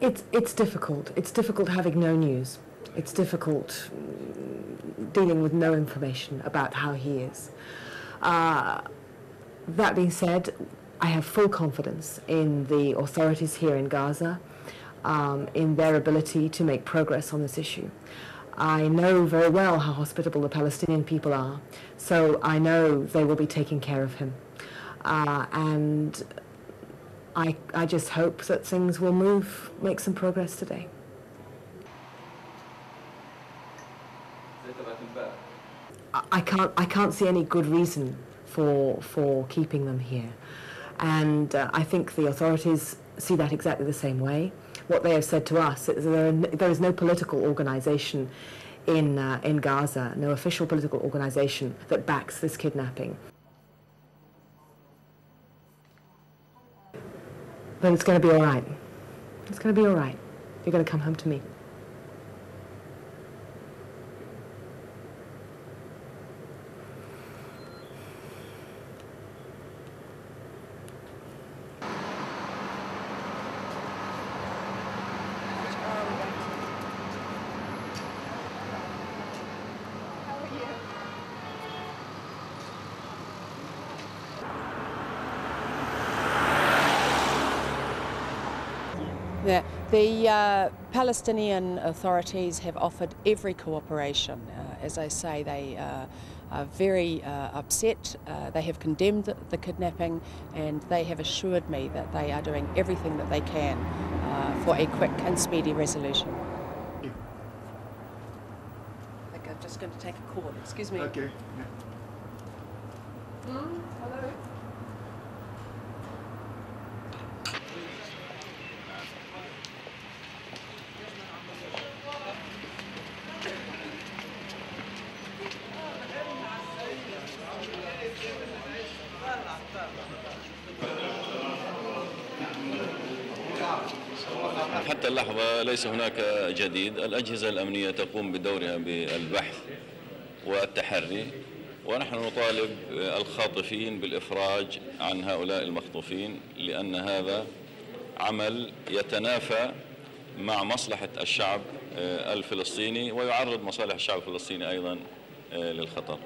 It's difficult. It's difficult having no news. It's difficult dealing with no information about how he is. That being said, I have full confidence in the authorities here in Gaza, in their ability to make progress on this issue. I know very well how hospitable the Palestinian people are, so I know they will be taking care of him. And I just hope that things will move, make some progress today. I can't see any good reason for keeping them here. And I think the authorities see that exactly the same way. What they have said to us is there is no political organization in Gaza, no official political organization that backs this kidnapping. But it's going to be all right. It's going to be all right. You're going to come home to me. The Palestinian authorities have offered every cooperation. As I say, they are very upset. They have condemned the kidnapping, and they have assured me that they are doing everything that they can for a quick and speedy resolution. Yeah. I think I'm just going to take a call. Excuse me. Okay. Yeah. Hello. حتى اللحظة ليس هناك جديد. الأجهزة الأمنية تقوم بدورها بالبحث والتحري، ونحن نطالب الخاطفين بالإفراج عن هؤلاء المخطوفين، لأن هذا عمل يتنافى مع مصلحة الشعب الفلسطيني ويعرض مصالح الشعب الفلسطيني أيضا للخطر.